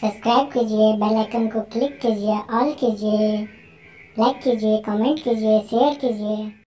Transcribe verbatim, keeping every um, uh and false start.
Subscribe कीजिए, bell icon को click कीजिए, ऑल कीजिए, लाइक कीजिए, कमेंट कीजिए, शेयर कीजिए।